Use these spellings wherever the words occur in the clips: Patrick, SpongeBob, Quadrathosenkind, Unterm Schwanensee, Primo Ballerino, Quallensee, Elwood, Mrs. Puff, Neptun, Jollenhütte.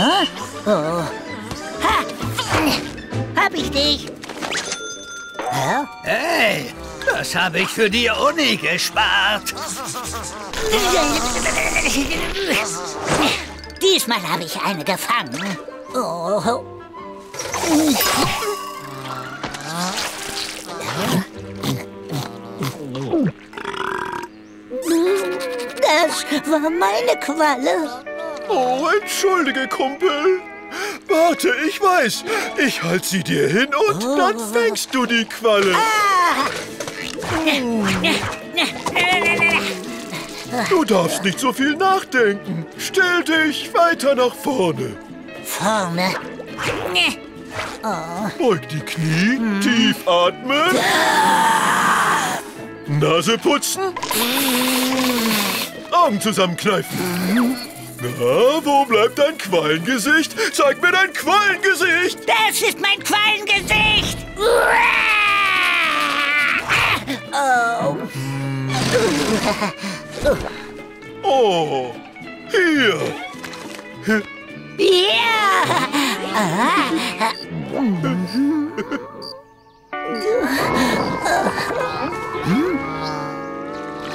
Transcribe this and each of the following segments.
Hä? Oh. Ha! Hab ich dich! Hä? Hey! Das habe ich für die Uni gespart! Diesmal habe ich eine gefangen. Oh. Das war meine Qualle. Oh, entschuldige, Kumpel. Warte, ich weiß. Ich halte sie dir hin und dann fängst du die Qualle. Ah. Du darfst nicht so viel nachdenken. Stell dich weiter nach vorne. Vorne? Oh. Beug die Knie, tief atmen. Ah. Nase putzen. Augen zusammenkneifen. Na, wo bleibt dein Quallengesicht? Zeig mir dein Quallengesicht! Das ist mein Quallengesicht! Oh. Oh, hier. Ja.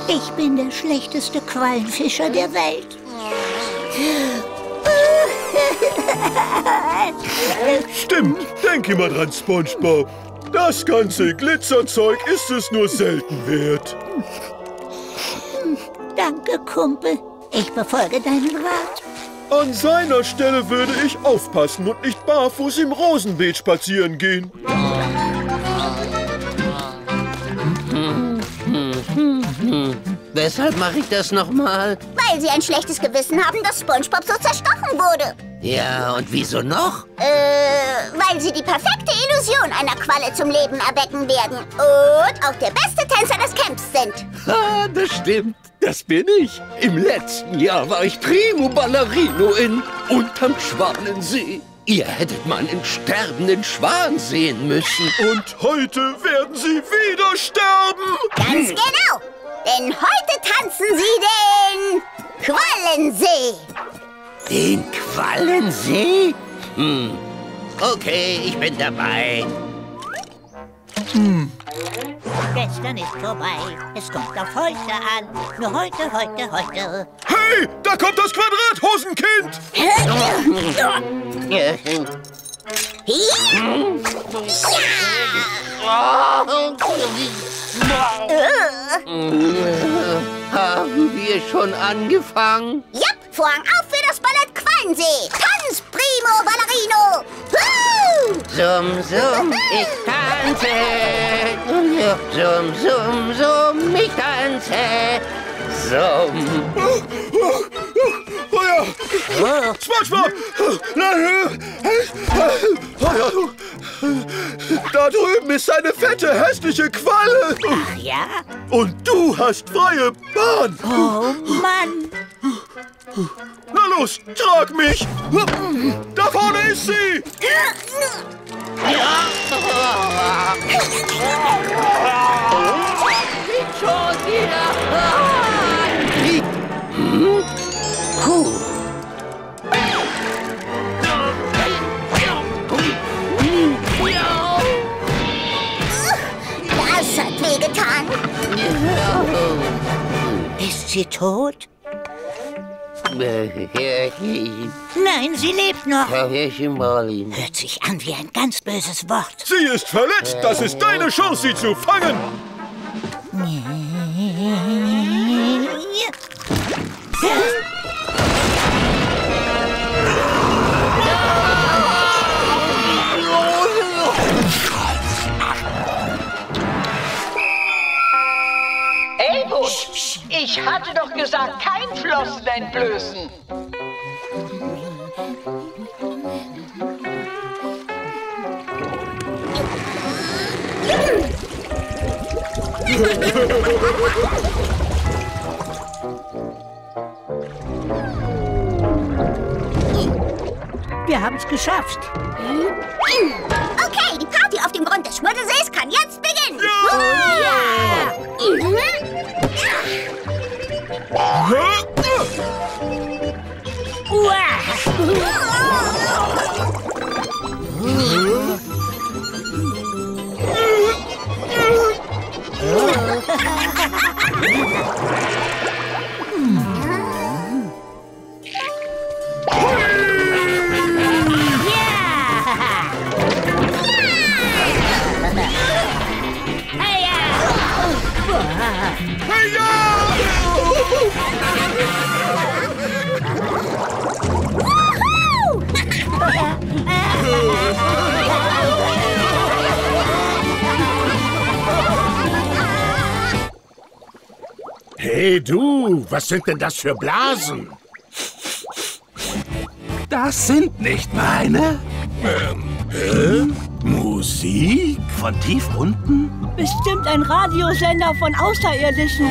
Ich bin der schlechteste Quallenfischer der Welt. Stimmt, denk immer dran, SpongeBob. Das ganze Glitzerzeug ist es nur selten wert. Danke, Kumpel. Ich befolge deinen Rat. An seiner Stelle würde ich aufpassen und nicht barfuß im Rosenbeet spazieren gehen. Weshalb mache ich das nochmal? Weil sie ein schlechtes Gewissen haben, dass SpongeBob so zerstochen wurde. Ja, und wieso noch? Weil sie die perfekte Illusion einer Qualle zum Leben erwecken werden. Und auch der beste Tänzer des Camps sind. Ha, das stimmt. Das bin ich. Im letzten Jahr war ich Primo Ballerino in Unterm Schwanensee. Ihr hättet mal einen sterbenden Schwan sehen müssen. Und heute werden sie wieder sterben. Ganz genau. Denn heute tanzen sie den Quallensee. Den Quallensee? Hm. Okay, ich bin dabei. Hm. Gestern ist vorbei, es kommt auf heute an. Nur heute, heute, heute. Hey, da kommt das Quadrathosenkind! Ja. Haben wir schon angefangen? Jupp, Vorhang auf für das Ballett Quallensee. Tanz, Primo Ballerino! Summ, summ, ich tanze. Summ, summ, summ, ich tanze. Summ. Oh ja! SpongeBob! Nein! Oh ja! Da drüben ist eine fette, hässliche Qualle! Ach ja? Und du hast freie Bahn! Oh Mann! Na los, trag mich! Da vorne ist sie! Ja! Schon wieder! Puh! Das hat wehgetan! Ist sie tot? Nein, sie lebt noch. Hört sich an wie ein ganz böses Wort. Sie ist verletzt. Das ist deine Chance, sie zu fangen. Ich hatte doch gesagt, kein Flossen entblößen. Wir haben es geschafft. Okay, die Party auf dem Grund des Schmuddelsees kann jetzt beginnen. Ja. Huh? Wow. Hey du, was sind denn das für Blasen? Das sind nicht meine. Musik? Von tief unten? Bestimmt ein Radiosender von Außerirdischen.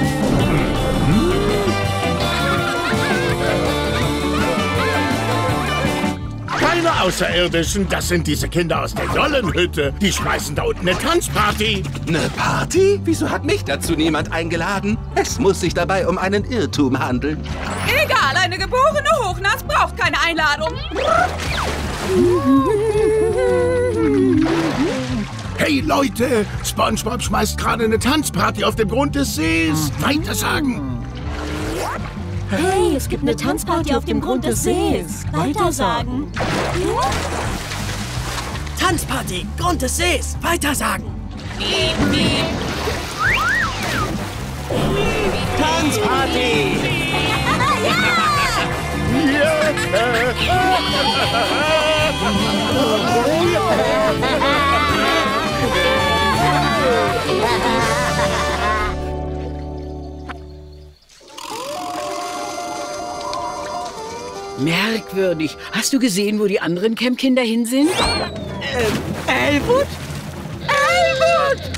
Keine Außerirdischen, das sind diese Kinder aus der Jollenhütte. Die schmeißen da unten eine Tanzparty. Eine Party? Wieso hat mich dazu niemand eingeladen? Es muss sich dabei um einen Irrtum handeln. Egal, eine geborene Hochnass braucht keine Einladung. Hey Leute, SpongeBob schmeißt gerade eine Tanzparty auf dem Grund des Sees. Weitersagen. Hey, es gibt eine Tanzparty auf dem Grund des Sees. Weitersagen. Tanzparty, Grund des Sees. Weitersagen. Tanzparty. Merkwürdig. Hast du gesehen, wo die anderen Campkinder hin sind? Elwood? Elwood!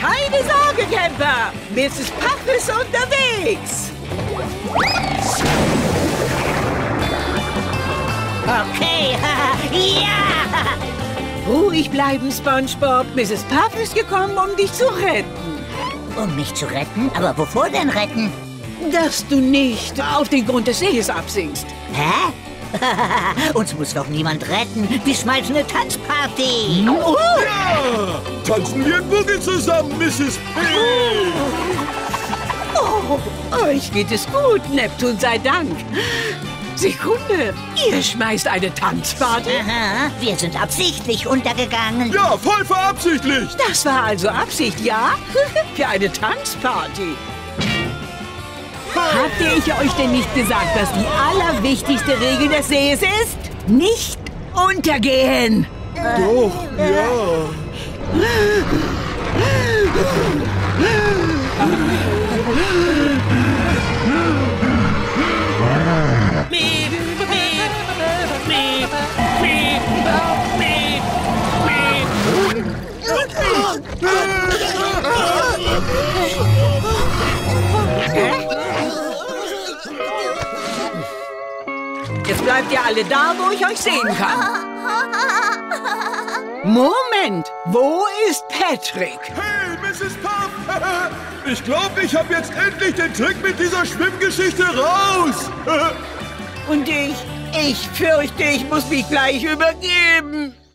Keine Sorge, Camper! Mrs. Puff ist unterwegs! Okay, ja! Ruhig bleiben, SpongeBob. Mrs. Puff ist gekommen, um dich zu retten. Um mich zu retten? Aber wovor denn retten? Dass du nicht auf den Grund des Sees absinkst. Hä? Uns muss doch niemand retten. Wir schmeißen eine Tanzparty. Oh. Ja, tanzen wir Boogie zusammen, Mrs. P. Oh, euch geht es gut, Neptun sei Dank. Sekunde, ihr schmeißt eine Tanzparty? Aha, wir sind absichtlich untergegangen. Ja, voll verabsichtlicht. Das war also Absicht, ja? Für eine Tanzparty. Habt ihr euch denn nicht gesagt, dass die allerwichtigste Regel des Sees ist? Nicht untergehen. Doch, ja. Jetzt bleibt ihr alle da, wo ich euch sehen kann. Moment, wo ist Patrick? Hey, Mrs. Puff! Ich glaube, ich habe jetzt endlich den Trick mit dieser Schwimmgeschichte raus. Und ich fürchte, ich muss mich gleich übergeben.